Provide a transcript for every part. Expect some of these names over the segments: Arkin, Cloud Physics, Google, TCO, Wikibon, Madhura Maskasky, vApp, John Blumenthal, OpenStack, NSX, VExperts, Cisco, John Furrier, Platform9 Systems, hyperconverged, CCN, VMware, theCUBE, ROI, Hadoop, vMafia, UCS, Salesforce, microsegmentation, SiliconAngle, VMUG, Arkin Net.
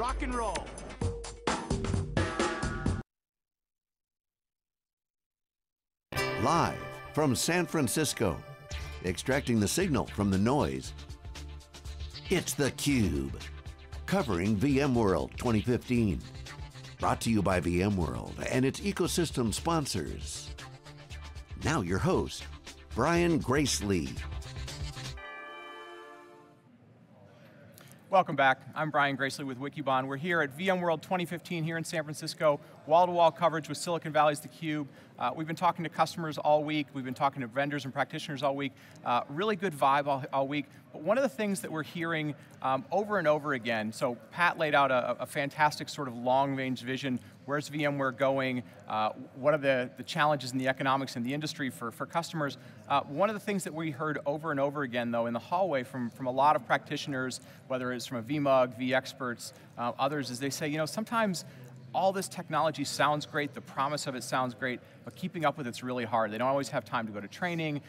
Rock and roll. Live from San Francisco, extracting the signal from the noise, it's theCUBE, covering VMworld 2015. Brought to you by VMworld and its ecosystem sponsors. Now your host, Brian Gracely. Welcome back. I'm Brian Gracely with Wikibon. We're here at VMworld 2015 here in San Francisco. Wall-to-wall coverage with Silicon Valley's theCUBE. We've been talking to customers all week. We've been talking to vendors and practitioners all week. Really good vibe all week. But one of the things that we're hearing over and over again, so Pat laid out a fantastic sort of long-range vision. Where's VMware going? What are the challenges in the economics and the industry for customers? One of the things that we heard over and over again, though, in the hallway from a lot of practitioners, whether it's from a VMUG, VExperts, others, is they say, you know, sometimes all this technology sounds great, the promise of it sounds great, but keeping up with it's really hard. They don't always have time to go to training,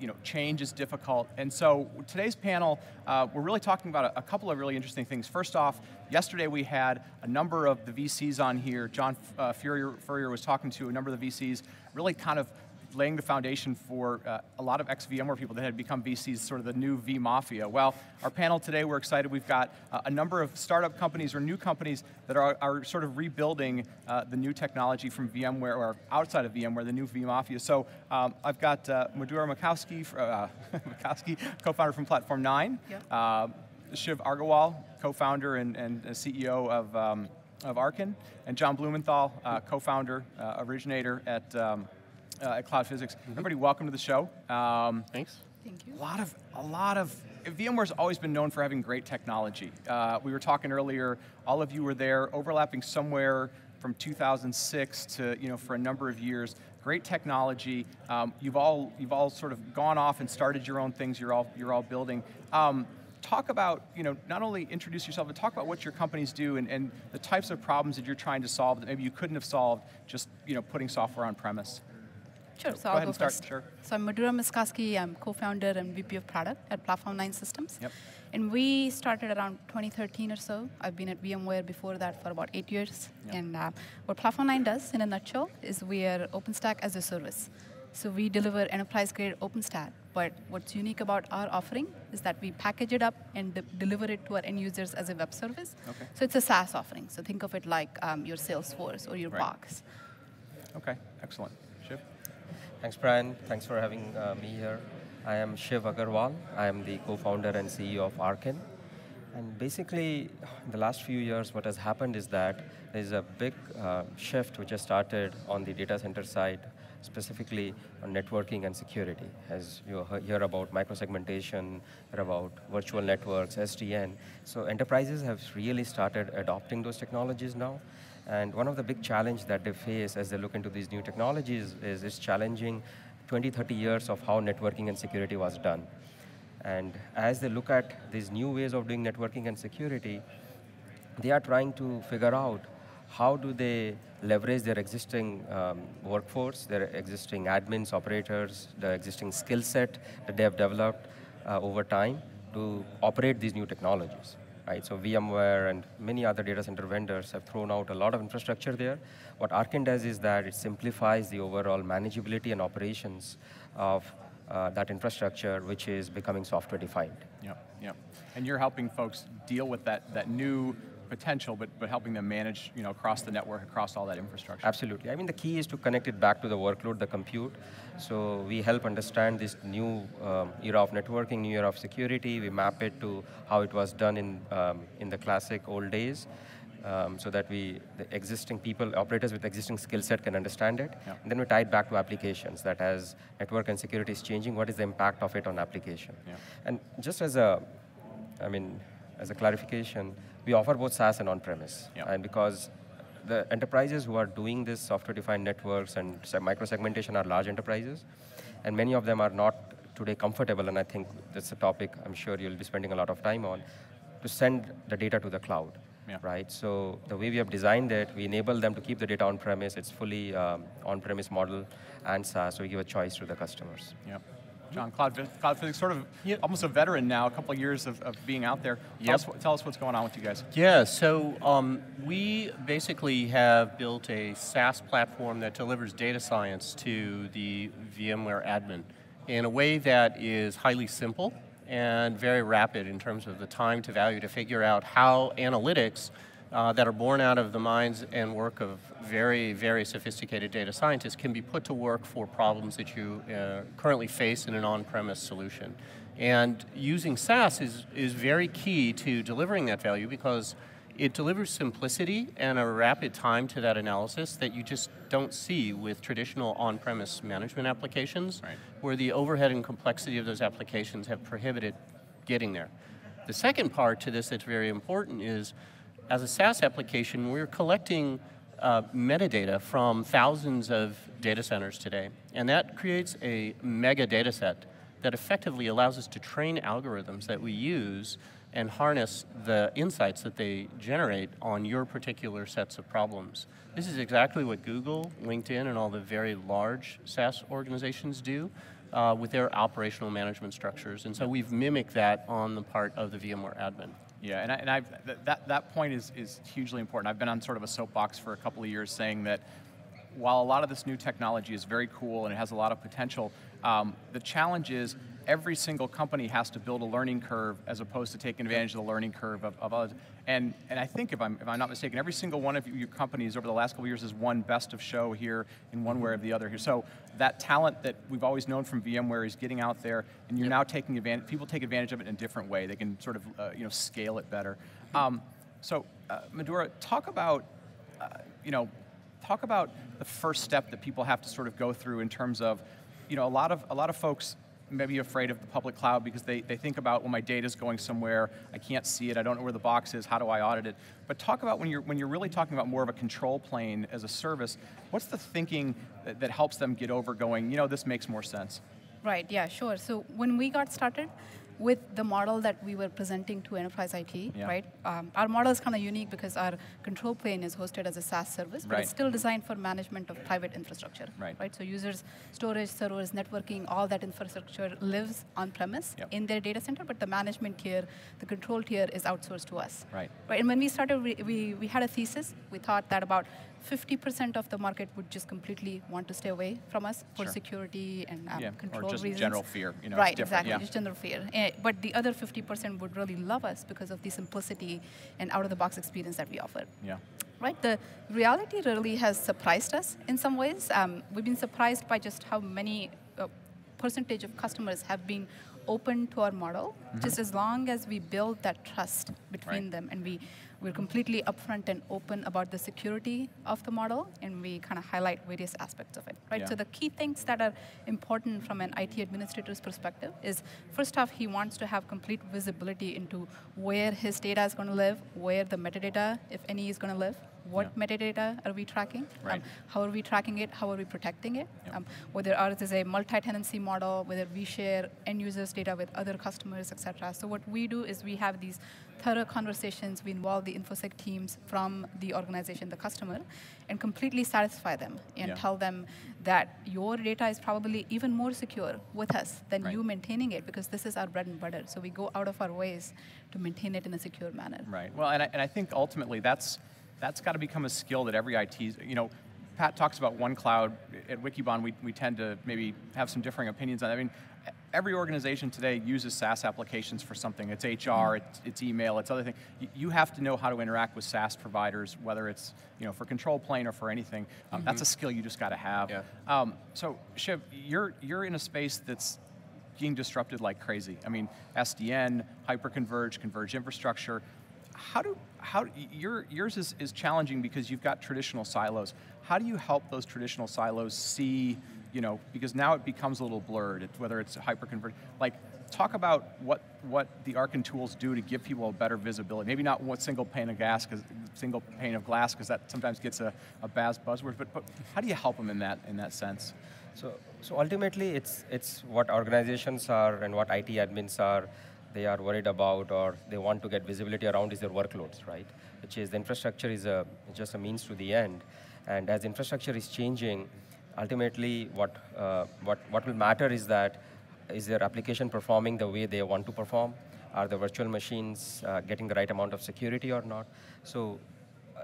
you know, change is difficult. And so today's panel, we're really talking about a couple of really interesting things. First off, yesterday we had a number of the VCs on here. John Furrier was talking to a number of the VCs, really kind of laying the foundation for a lot of ex-VMware people that had become VCs, sort of the new vMafia. Well, our panel today, we're excited. We've got a number of startup companies or new companies that are sort of rebuilding the new technology from VMware, or outside of VMware, the new vMafia. So I've got Madhura Maskasky, co-founder from Platform9. Yep. Shiv Agarwal, co-founder and CEO of Arkin. And John Blumenthal, co-founder, originator at Cloud Physics. Mm-hmm. Everybody, welcome to the show. Thanks. Thank you. A lot of VMware's always been known for having great technology. We were talking earlier, all of you were there, overlapping somewhere from 2006 to, you know, for a number of years. Great technology. You've all sort of gone off and started your own things. You're all building. Talk about, you know, not only introduce yourself, but talk about what your companies do and the types of problems that you're trying to solve that maybe you couldn't have solved just, you know, putting software on premise. Sure, so I'll go first. Sure. So I'm Madhura Maskasky, I'm co-founder and VP of product at Platform9 Systems. Yep. And we started around 2013 or so. I've been at VMware before that for about 8 years. Yep. And what Platform9 does, in a nutshell, is we are OpenStack as a service. So we deliver enterprise-grade OpenStack, but what's unique about our offering is that we package it up and deliver it to our end users as a web service. Okay. So it's a SaaS offering, so think of it like your Salesforce or your Box. Okay, excellent. Shiv? Thanks, Brian. Thanks for having me here. I am Shiv Agarwal. I am the co-founder and CEO of Arkin. And basically, in the last few years, what has happened is that there's a big shift which has started on the data center side, specifically on networking and security. As you hear about microsegmentation, about virtual networks, SDN. So enterprises have really started adopting those technologies now. And one of the big challenges that they face as they look into these new technologies is it's challenging 20, 30 years of how networking and security was done. And as they look at these new ways of doing networking and security, they are trying to figure out how do they leverage their existing workforce, their existing admins, operators, the existing skill set that they have developed over time to operate these new technologies. Right, so VMware and many other data center vendors have thrown out a lot of infrastructure there. What Arkin does is that it simplifies the overall manageability and operations of that infrastructure, which is becoming software-defined. Yeah, yeah. And you're helping folks deal with that new potential, but helping them manage, you know, across the network, across all that infrastructure. Absolutely. I mean, the key is to connect it back to the workload, the compute. So we help understand this new era of networking, new era of security. We map it to how it was done in the classic old days, so that the existing people, operators with existing skill set can understand it. Yeah. And then we tie it back to applications, that as network and security is changing, what is the impact of it on application? Yeah. And just as a clarification, we offer both SaaS and on-premise. Yep. And because the enterprises who are doing this software-defined networks and microsegmentation are large enterprises, and many of them are not today comfortable, and I think that's a topic I'm sure you'll be spending a lot of time on, to send the data to the cloud. Yeah. Right? So the way we have designed it, we enable them to keep the data on-premise. It's fully on-premise model and SaaS, so we give a choice to the customers. Yep. John. Cloud Physics, sort of almost a veteran now, a couple of years of being out there. Tell us what's going on with you guys. Yeah, so we basically have built a SaaS platform that delivers data science to the VMware admin in a way that is highly simple and very rapid in terms of the time to value to figure out how analytics that are born out of the minds and work of very, very sophisticated data scientists can be put to work for problems that you currently face in an on-premise solution. And using SaaS is very key to delivering that value because it delivers simplicity and a rapid time to that analysis that you just don't see with traditional on-premise management applications, right, where the overhead and complexity of those applications have prohibited getting there. The second part to this that's very important is, as a SaaS application, we're collecting metadata from thousands of data centers today, and that creates a mega data set that effectively allows us to train algorithms that we use and harness the insights that they generate on your particular sets of problems. This is exactly what Google, LinkedIn, and all the very large SaaS organizations do with their operational management structures, and so we've mimicked that on the part of the VMware admin. Yeah, that point is hugely important. I've been on sort of a soapbox for a couple of years saying that while a lot of this new technology is very cool and it has a lot of potential, the challenge is every single company has to build a learning curve as opposed to taking advantage of the learning curve of others. And I think, if I'm not mistaken, every single one of your companies over the last couple of years has won best of show here in one way or the other here. So that talent that we've always known from VMware is getting out there, and you're now taking advantage, people take advantage of it in a different way. They can sort of scale it better. Madhura, talk about the first step that people have to sort of go through in terms of, a lot of folks maybe afraid of the public cloud because they think about, well, my data's going somewhere, I can't see it, I don't know where the box is, how do I audit it? But talk about when you're really talking about more of a control plane as a service, what's the thinking that helps them get over going, this makes more sense? Right, yeah, sure. So when we got started with the model that we were presenting to enterprise IT, right? Our model is kind of unique because our control plane is hosted as a SaaS service, but it's still designed for management of private infrastructure, right? So users, storage, servers, networking, all that infrastructure lives on-premise in their data center, but the management tier, the control tier is outsourced to us. Right. And when we started, we had a thesis. We thought that about 50% of the market would just completely want to stay away from us for security and control reasons. Or just general fear. Right, exactly, just general fear. But the other 50% would really love us because of the simplicity and out-of-the-box experience that we offer. Yeah. Right, the reality really has surprised us in some ways. We've been surprised by just how many percentage of customers have been open to our model, just as long as we build that trust between them, and we're completely upfront and open about the security of the model, and we kind of highlight various aspects of it, right? So the key things that are important from an IT administrator's perspective is, first off, he wants to have complete visibility into where his data is going to live, where the metadata, if any, is going to live. What metadata are we tracking? How are we tracking it? How are we protecting it? Whether ours is a multi-tenancy model, whether we share end users' data with other customers, et cetera. So what we do is we have these thorough conversations. We involve the InfoSec teams from the organization, the customer, and completely satisfy them and tell them that your data is probably even more secure with us than you maintaining it, because this is our bread and butter. So we go out of our ways to maintain it in a secure manner. Right. Well, and I think ultimately that's got to become a skill that every IT, Pat talks about one cloud. At Wikibon, we tend to maybe have some differing opinions on it. I mean, every organization today uses SaaS applications for something. It's HR, it's email, it's other things. You have to know how to interact with SaaS providers, whether it's for control plane or for anything. That's a skill you just got to have. So Shiv, you're in a space that's being disrupted like crazy. I mean, SDN, hyperconverged, converged infrastructure. Yours is challenging because you've got traditional silos. How do you help those traditional silos see, because now it becomes a little blurred, whether it's hyper-converged. Like, talk about what the Arkin tools do to give people a better visibility. Maybe not one single pane of glass, because that sometimes gets a bad buzzword. But how do you help them in that sense? So ultimately, it's what organizations are and what IT admins are. They are worried about, or they want to get visibility around, is their workloads, right? Which is the infrastructure is just a means to the end, and as infrastructure is changing, ultimately what will matter is that Is their application performing the way they want to perform? Are the virtual machines getting the right amount of security or not? So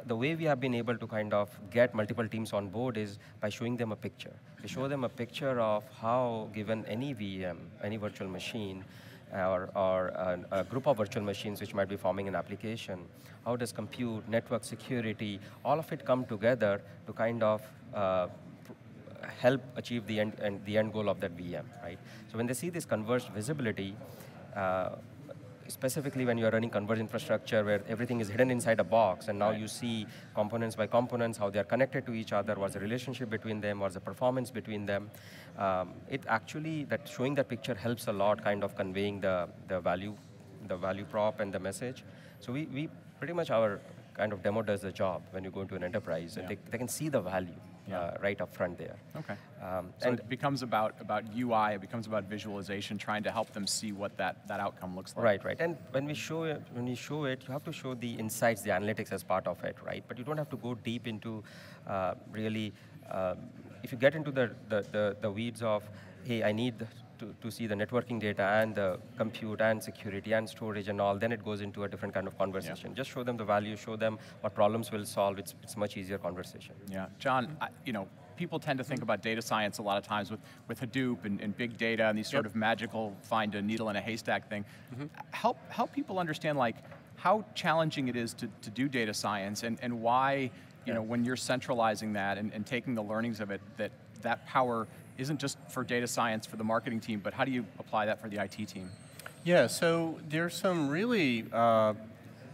the way we have been able to kind of get multiple teams on board is by showing them a picture. We show them a picture of how, given any VM, any virtual machine, or a group of virtual machines which might be forming an application, how does compute, network security, all of it come together to kind of help achieve the end goal of that VM, right? So when they see this converged visibility, specifically when you're running converged infrastructure where everything is hidden inside a box, and now you see components by components, how they're connected to each other, what's the relationship between them, what's the performance between them. It actually, that showing that picture helps a lot kind of conveying the value prop and the message. So we pretty much, our kind of demo does the job when you go into an enterprise, and they can see the value. Right up front there. Okay. So it becomes about UI, it becomes about visualization, trying to help them see what that outcome looks like. Right, right. And when you show it, you have to show the insights, the analytics as part of it, right? But you don't have to go deep into really, if you get into the weeds of, hey, I need to see the networking data and the compute and security and storage and all, then it goes into a different kind of conversation. Yeah. Just show them the value, show them what problems will solve. It's much easier conversation. Yeah, John, you know, people tend to think about data science a lot of times with Hadoop and big data and these sort of magical find a needle in a haystack thing. Help people understand like how challenging it is to do data science and why, you know, when you're centralizing that and taking the learnings of it, that power isn't just for data science for the marketing team, but how do you apply that for the IT team? Yeah, so there's some really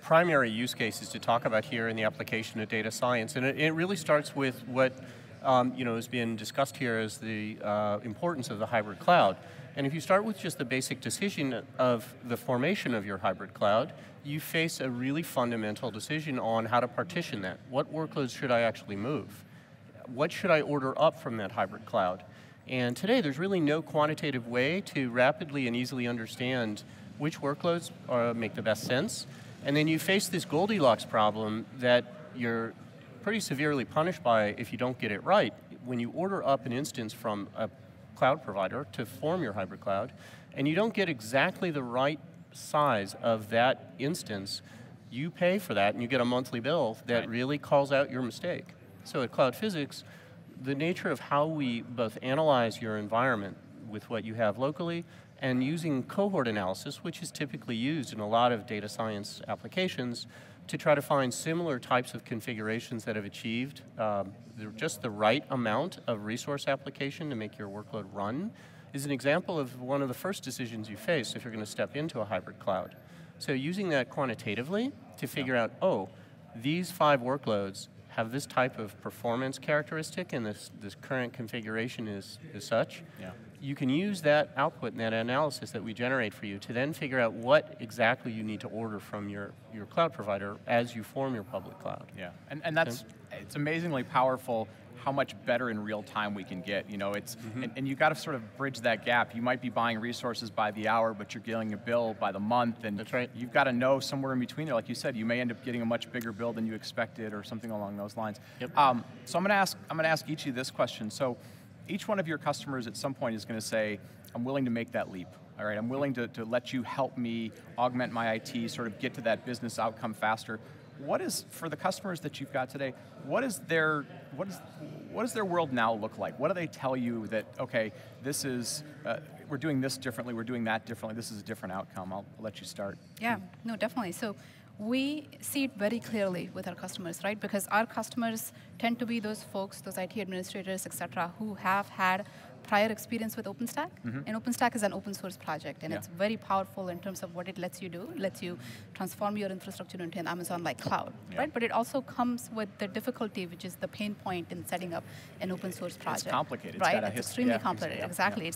primary use cases to talk about here in the application of data science, and it really starts with what you know, has been discussed here as the importance of the hybrid cloud. And if you start with just the basic decision of the formation of your hybrid cloud, you face a really fundamental decision on how to partition that. What workloads should I actually move? What should I order up from that hybrid cloud? And today, there's really no quantitative way to rapidly and easily understand which workloads make the best sense. And then you face this Goldilocks problem that you're pretty severely punished by if you don't get it right. When you order up an instance from a cloud provider to form your hybrid cloud, and you don't get exactly the right size of that instance, you pay for that and you get a monthly bill that really calls out your mistake. So at Cloud Physics, the nature of how we both analyze your environment with what you have locally and using cohort analysis, which is typically used in a lot of data science applications, to try to find similar types of configurations that have achieved just the right amount of resource application to make your workload run, is an example of one of the first decisions you face if you're going to step into a hybrid cloud. So using that quantitatively to figure out, oh, these 5 workloads have this type of performance characteristic, and this current configuration is such, you can use that output and that analysis that we generate for you to then figure out what exactly you need to order from your cloud provider as you form your public cloud. Yeah, and that's, it's amazingly powerful how much better in real time we can get. You know, it's, and you've got to sort of bridge that gap. You might be buying resources by the hour, but you're getting a bill by the month, and you've got to know somewhere in between there. Like you said, you may end up getting a much bigger bill than you expected or something along those lines. So I'm going to ask each of you this question. So each one of your customers at some point is going to say, I'm willing to make that leap. All right, I'm willing to let you help me augment my IT, sort of get to that business outcome faster. What is, for the customers that you've got today, what does their world now look like? What do they tell you that, okay, this is, we're doing this differently, we're doing that differently, this is a different outcome? I'll let you start. Yeah, no, definitely. So we see it very clearly with our customers, right? Because our customers tend to be those folks, those IT administrators, et cetera, who have had prior experience with OpenStack, and OpenStack is an open source project, and it's very powerful in terms of what it lets you do. It lets you transform your infrastructure into an Amazon-like cloud, right? But it also comes with the difficulty, which is the pain point in setting up an open source project. It's complicated. Right, it's extremely complicated, exactly.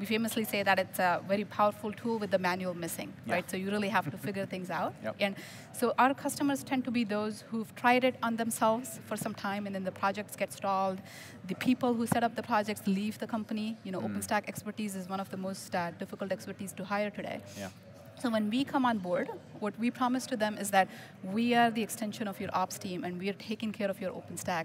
We famously say that it's a very powerful tool with the manual missing, right? So you really have to figure things out. And so our customers tend to be those who've tried it on themselves for some time, and then the projects get stalled. The people who set up the projects leave the company. You know, OpenStack expertise is one of the most difficult expertise to hire today. So when we come on board, what we promise to them is that we are the extension of your ops team, and we are taking care of your OpenStack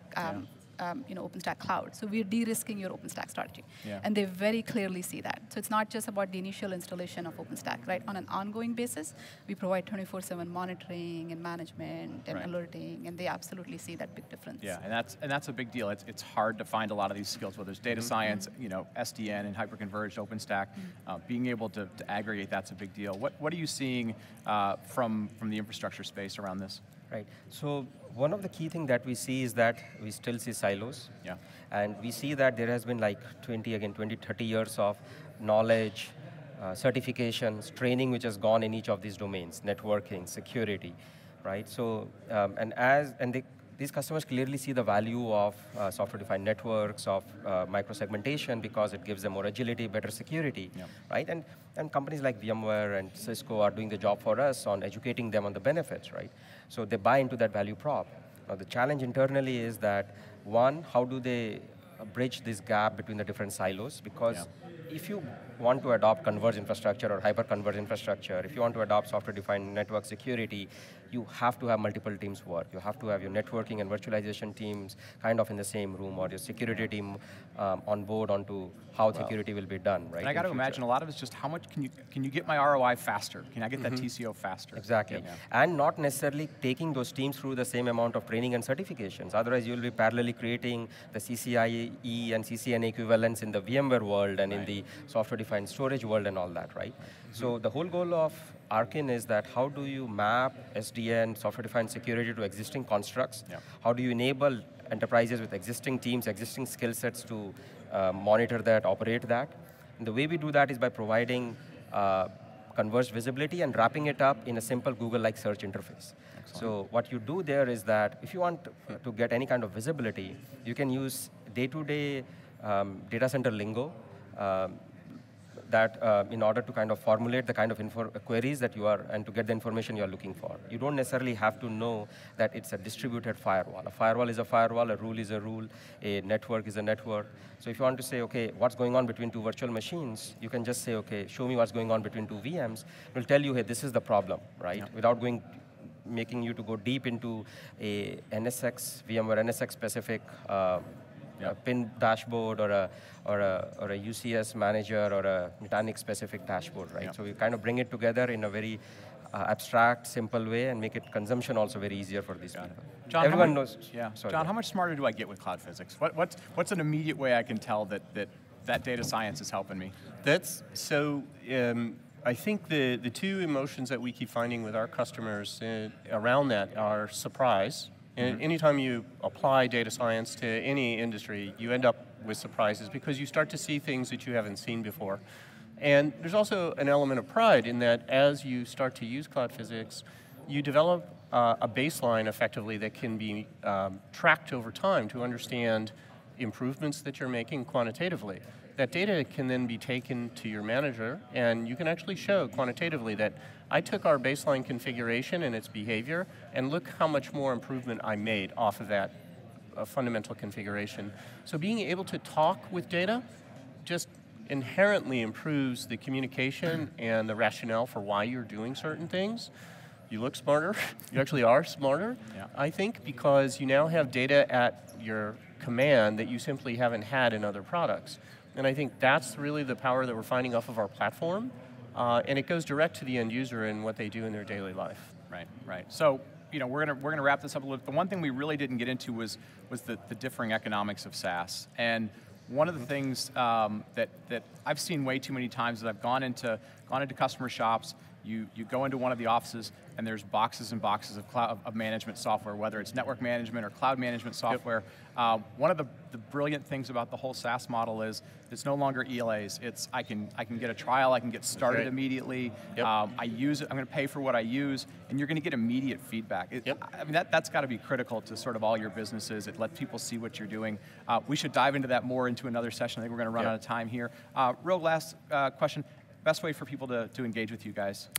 OpenStack Cloud. So we're de-risking your OpenStack strategy. Yeah. And they very clearly see that. So it's not just about the initial installation of OpenStack, right? On an ongoing basis, we provide 24/7 monitoring and management and alerting, and they absolutely see that big difference. Yeah, and that's a big deal. It's hard to find a lot of these skills, whether it's data science, SDN and hyperconverged OpenStack. Being able to aggregate that's a big deal. What are you seeing from the infrastructure space around this? Right, so one of the key things that we see is that we still see silos. Yeah. And we see that there has been like 20, 30 years of knowledge, certifications, training which has gone in each of these domains, networking, security, right? So, these customers clearly see the value of software-defined networks, of micro-segmentation, because it gives them more agility, better security, right? And companies like VMware and Cisco are doing the job for us on educating them on the benefits, right? So they buy into that value prop. Now the challenge internally is that, one, how do they bridge this gap between the different silos? Because if you want to adopt converged infrastructure or hyper-converged infrastructure, if you want to adopt software-defined network security, you have to have multiple teams work. You have to have your networking and virtualization teams kind of in the same room, or your security team on board onto how security will be done, right? And I got to imagine a lot of it's just how much can you get my ROI faster? Can I get that TCO faster? Exactly. Yeah. And not necessarily taking those teams through the same amount of training and certifications. Otherwise, you'll be parallelly creating the CCIE and CCN equivalents in the VMware world and in the software-defined storage world and all that, right? So the whole goal of Arkin is that how do you map SDN, software-defined security, to existing constructs? How do you enable enterprises with existing teams, existing skill sets to monitor that, operate that? And the way we do that is by providing converged visibility and wrapping it up in a simple Google-like search interface. Excellent. So what you do there is that if you want to get any kind of visibility, you can use day-to-day data center lingo, in order to kind of formulate the kind of queries that you are, and to get the information you are looking for. You don't necessarily have to know that it's a distributed firewall. A firewall is a firewall, a rule is a rule, a network is a network. So if you want to say, okay, what's going on between two virtual machines, you can just say, okay, show me what's going on between two VMs. It will tell you, hey, this is the problem, right? Without making you to go deep into a NSX, VMware NSX specific a pin dashboard, or a UCS manager, or a Nutanix-specific dashboard, right? So we kind of bring it together in a very abstract, simple way, and make it consumption also very easier for these people. John, everyone knows. Yeah. Sorry. John, how much smarter do I get with Cloud Physics? What's an immediate way I can tell that data science is helping me? That's so. I think the two emotions that we keep finding with our customers around that are surprise. And anytime you apply data science to any industry, you end up with surprises because you start to see things that you haven't seen before. And there's also an element of pride in that as you start to use Cloud Physics, you develop a baseline effectively that can be tracked over time to understand improvements that you're making quantitatively. That data can then be taken to your manager, and you can actually show quantitatively that I took our baseline configuration and its behavior, and look how much more improvement I made off of that fundamental configuration. So being able to talk with data just inherently improves the communication and the rationale for why you're doing certain things. You look smarter, you actually are smarter, I think, because you now have data at your command that you simply haven't had in other products. And I think that's really the power that we're finding off of our platform. And it goes direct to the end user and what they do in their daily life. Right, right. So, we're gonna wrap this up a little bit. The one thing we really didn't get into was the differing economics of SaaS. And one of the things that I've seen way too many times that I've gone into customer shops. You go into one of the offices and there's boxes and boxes of management software, whether it's network management or cloud management software. One of the brilliant things about the whole SaaS model is it's no longer ELAs. It's I can get a trial, I can get started immediately. I use it. I'm going to pay for what I use, and you're going to get immediate feedback. I mean that's got to be critical to sort of all your businesses. It lets people see what you're doing. We should dive into that more into another session. I think we're going to run out of time here. Real last question. Best way for people to engage with you guys?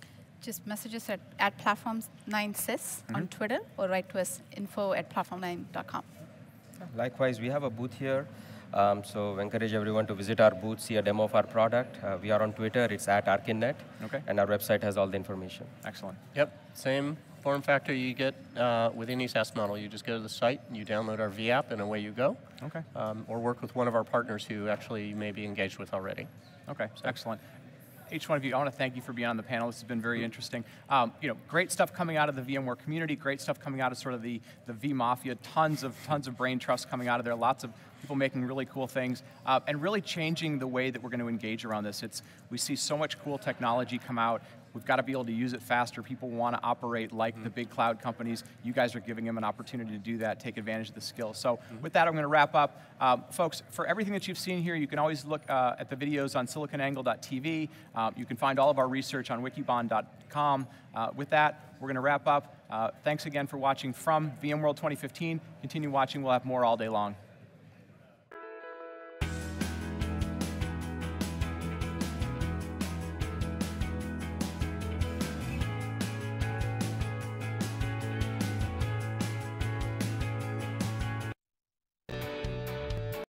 Just message us at Platform9Sys on Twitter, or write to us info@platform9.com. Likewise, we have a booth here, so we encourage everyone to visit our booth, see a demo of our product. We are on Twitter, it's @ArkinNet, and our website has all the information. Excellent. Yep, same. form factor you get with any SaaS model. You just go to the site, and you download our vApp, and away you go. Okay. Or work with one of our partners who actually may be engaged with already. Okay, so. Excellent. Each one of you, I want to thank you for being on the panel. This has been very interesting. You know, great stuff coming out of the VMware community, great stuff coming out of sort of the vMafia, tons of brain trust coming out of there, lots of people making really cool things, and really changing the way that we're going to engage around this. We see so much cool technology come out. We've got to be able to use it faster. People want to operate like the big cloud companies. You guys are giving them an opportunity to do that, take advantage of the skills. So with that, I'm going to wrap up. Folks, for everything that you've seen here, you can always look at the videos on siliconangle.tv. You can find all of our research on wikibon.com. With that, we're going to wrap up. Thanks again for watching from VMworld 2015. Continue watching. We'll have more all day long.